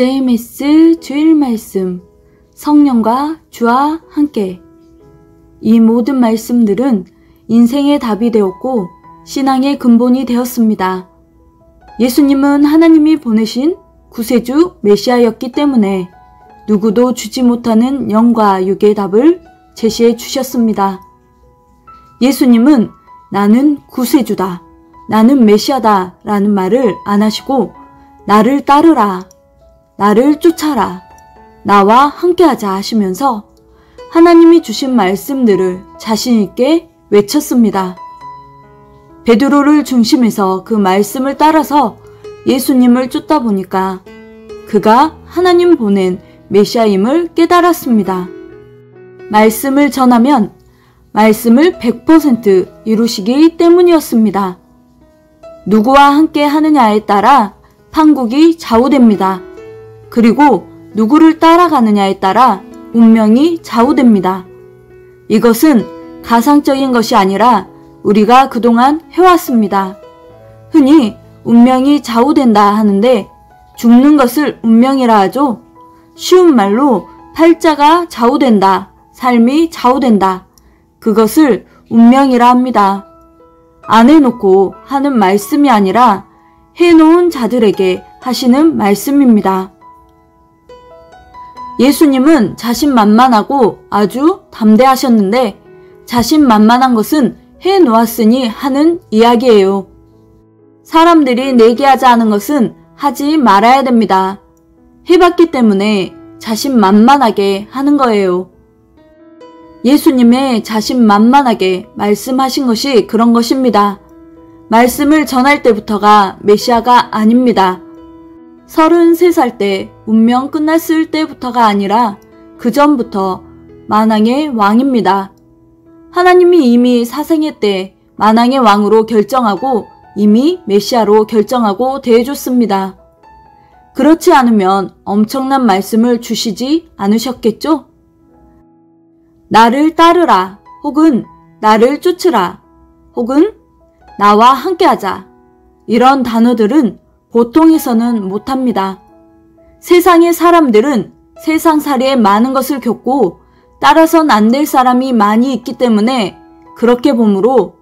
JMS 주일 말씀, 성령과 주와 함께. 이 모든 말씀들은 인생의 답이 되었고 신앙의 근본이 되었습니다. 예수님은 하나님이 보내신 구세주 메시아였기 때문에 누구도 주지 못하는 영과 육의 답을 제시해 주셨습니다. 예수님은 나는 구세주다, 나는 메시아다 라는 말을 안 하시고 나를 따르라, 나를 쫓아라, 나와 함께하자 하시면서 하나님이 주신 말씀들을 자신있게 외쳤습니다. 베드로를 중심해서 그 말씀을 따라서 예수님을 쫓다 보니까 그가 하나님 보낸 메시아임을 깨달았습니다. 말씀을 전하면 말씀을 100% 이루시기 때문이었습니다. 누구와 함께 하느냐에 따라 판국이 좌우됩니다. 그리고 누구를 따라가느냐에 따라 운명이 좌우됩니다. 이것은 가상적인 것이 아니라 우리가 그동안 해왔습니다. 흔히 운명이 좌우된다 하는데 죽는 것을 운명이라 하죠. 쉬운 말로 팔자가 좌우된다, 삶이 좌우된다, 그것을 운명이라 합니다. 안 해놓고 하는 말씀이 아니라 해놓은 자들에게 하시는 말씀입니다. 예수님은 자신만만하고 아주 담대하셨는데 자신만만한 것은 해놓았으니 하는 이야기예요. 사람들이 내게 하자 하는 것은 하지 말아야 됩니다. 해봤기 때문에 자신만만하게 하는 거예요. 예수님의 자신만만하게 말씀하신 것이 그런 것입니다. 말씀을 전할 때부터가 메시아가 아닙니다. 33살 때 운명 끝났을 때부터가 아니라 그 전부터 만왕의 왕입니다. 하나님이 이미 사생애 때 만왕의 왕으로 결정하고 이미 메시아로 결정하고 대해줬습니다. 그렇지 않으면 엄청난 말씀을 주시지 않으셨겠죠? 나를 따르라, 혹은 나를 쫓으라, 혹은 나와 함께하자, 이런 단어들은 보통에서는 못합니다. 세상의 사람들은 세상살이에 많은 것을 겪고 따라선 안 될 사람이 많이 있기 때문에 그렇게 보므로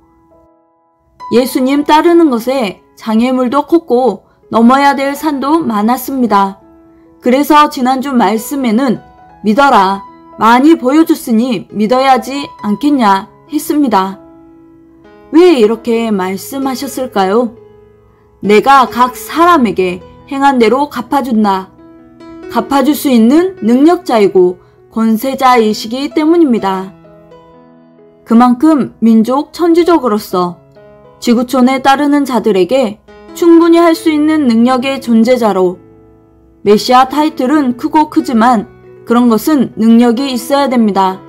예수님 따르는 것에 장애물도 컸고 넘어야 될 산도 많았습니다. 그래서 지난주 말씀에는 믿어라, 많이 보여줬으니 믿어야지 않겠냐 했습니다. 왜 이렇게 말씀하셨을까요? 내가 각 사람에게 행한 대로 갚아준다. 갚아줄 수 있는 능력자이고 권세자이시기 때문입니다. 그만큼 민족 천주족으로서 지구촌에 따르는 자들에게 충분히 할 수 있는 능력의 존재자로, 메시아 타이틀은 크고 크지만 그런 것은 능력이 있어야 됩니다.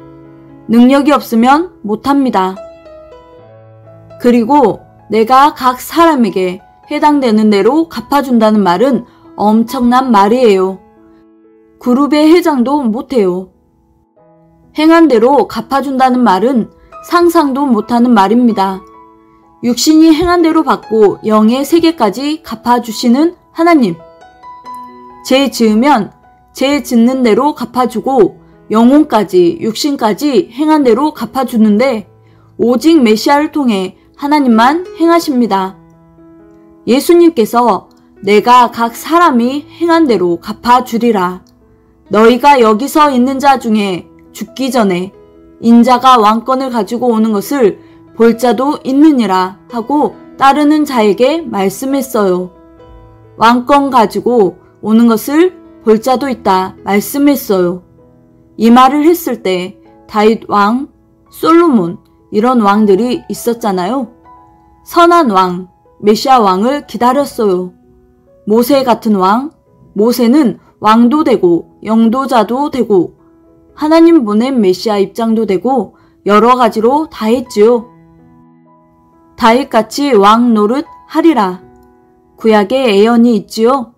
능력이 없으면 못합니다. 그리고 내가 각 사람에게 해당되는 대로 갚아준다는 말은 엄청난 말이에요. 그룹의 회장도 못해요. 행한 대로 갚아준다는 말은 상상도 못하는 말입니다. 육신이 행한 대로 받고 영의 세계까지 갚아주시는 하나님. 죄 지으면 죄 짓는 대로 갚아주고 영혼까지 육신까지 행한 대로 갚아주는데 오직 메시아를 통해 하나님만 행하십니다. 예수님께서 내가 각 사람이 행한 대로 갚아주리라. 너희가 여기서 있는 자 중에 죽기 전에 인자가 왕권을 가지고 오는 것을 볼 자도 있느니라 하고 따르는 자에게 말씀했어요. 왕권 가지고 오는 것을 볼 자도 있다 말씀했어요. 이 말을 했을 때 다윗 왕, 솔로몬 이런 왕들이 있었잖아요. 선한 왕, 메시아 왕을 기다렸어요. 모세 같은 왕, 모세는 왕도 되고 영도자도 되고 하나님 보낸 메시아 입장도 되고 여러 가지로 다 했지요. 다윗같이 왕 노릇 하리라. 구약에 예언이 있지요.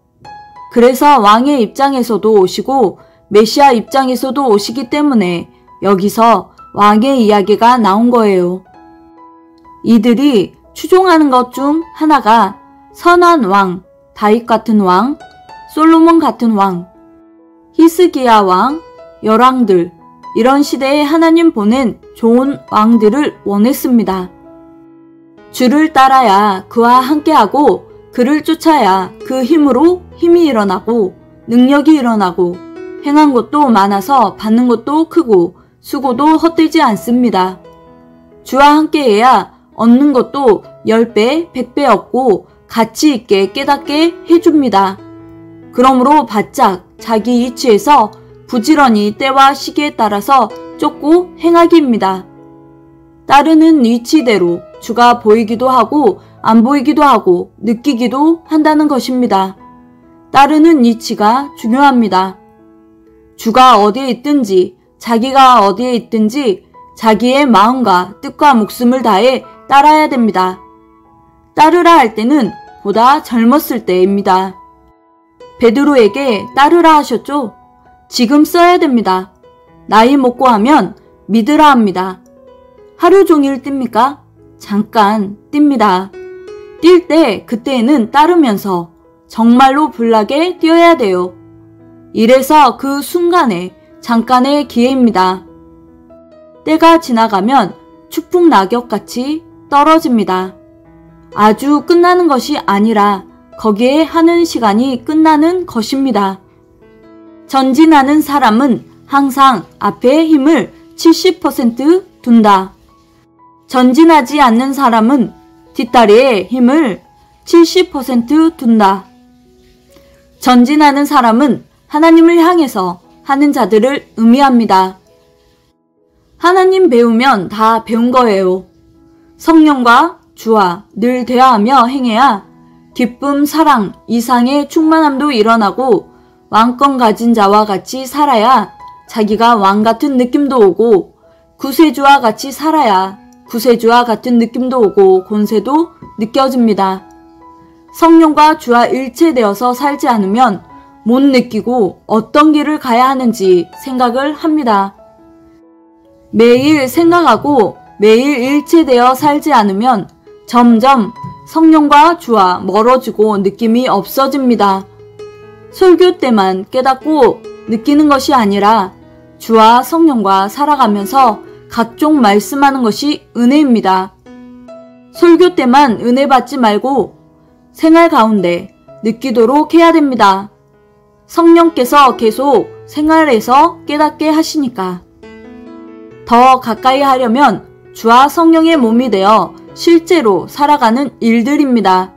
그래서 왕의 입장에서도 오시고 메시아 입장에서도 오시기 때문에 여기서 왕의 이야기가 나온 거예요. 이들이 추종하는 것 중 하나가 선한 왕, 다윗 같은 왕, 솔로몬 같은 왕, 히스기야 왕, 열왕들 이런 시대에 하나님 보낸 좋은 왕들을 원했습니다. 주를 따라야 그와 함께하고 그를 쫓아야 그 힘으로 힘이 일어나고 능력이 일어나고 행한 것도 많아서 받는 것도 크고 수고도 헛되지 않습니다. 주와 함께해야 얻는 것도 10배, 100배 얻고 가치 있게 깨닫게 해줍니다. 그러므로 바짝 자기 위치에서 부지런히 때와 시기에 따라서 쫓고 행하기입니다. 따르는 위치대로 주가 보이기도 하고 안 보이기도 하고 느끼기도 한다는 것입니다. 따르는 위치가 중요합니다. 주가 어디에 있든지 자기가 어디에 있든지 자기의 마음과 뜻과 목숨을 다해 따라야 됩니다. 따르라 할 때는 보다 젊었을 때입니다. 베드로에게 따르라 하셨죠? 지금 써야 됩니다. 나이 먹고 하면 믿으라 합니다. 하루 종일 뜁니까? 잠깐 뜁니다. 뛸 때 그때에는 따르면서 정말로 불나게 뛰어야 돼요. 이래서 그 순간에 잠깐의 기회입니다. 때가 지나가면 축풍 낙엽같이 떨어집니다. 아주 끝나는 것이 아니라 거기에 하는 시간이 끝나는 것입니다. 전진하는 사람은 항상 앞에 힘을 70% 둔다. 전진하지 않는 사람은 뒷다리에 힘을 70% 둔다. 전진하는 사람은 하나님을 향해서 하는 자들을 의미합니다. 하나님 배우면 다 배운 거예요. 성령과 주와 늘 대화하며 행해야 기쁨, 사랑, 이상의 충만함도 일어나고 왕권 가진 자와 같이 살아야 자기가 왕 같은 느낌도 오고 구세주와 같이 살아야 구세주와 같은 느낌도 오고 권세도 느껴집니다. 성령과 주와 일체되어서 살지 않으면 못 느끼고 어떤 길을 가야 하는지 생각을 합니다. 매일 생각하고 매일 일체되어 살지 않으면 점점 성령과 주와 멀어지고 느낌이 없어집니다. 설교 때만 깨닫고 느끼는 것이 아니라 주와 성령과 살아가면서 각종 말씀하는 것이 은혜입니다. 설교 때만 은혜 받지 말고 생활 가운데 느끼도록 해야 됩니다. 성령께서 계속 생활에서 깨닫게 하시니까. 더 가까이 하려면 주와 성령의 몸이 되어 실제로 살아가는 일들입니다.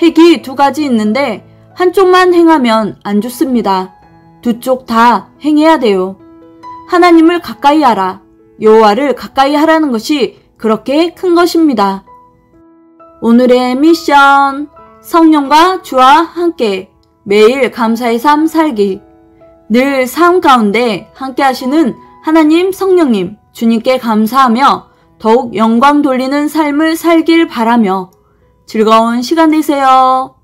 핵이 두 가지 있는데 한쪽만 행하면 안 좋습니다. 두 쪽 다 행해야 돼요. 하나님을 가까이 하라. 여호와를 가까이 하라는 것이 그렇게 큰 것입니다. 오늘의 미션, 성령과 주와 함께 매일 감사의 삶 살기. 늘 삶 가운데 함께 하시는 하나님, 성령님, 주님께 감사하며 더욱 영광 돌리는 삶을 살길 바라며 즐거운 시간 되세요.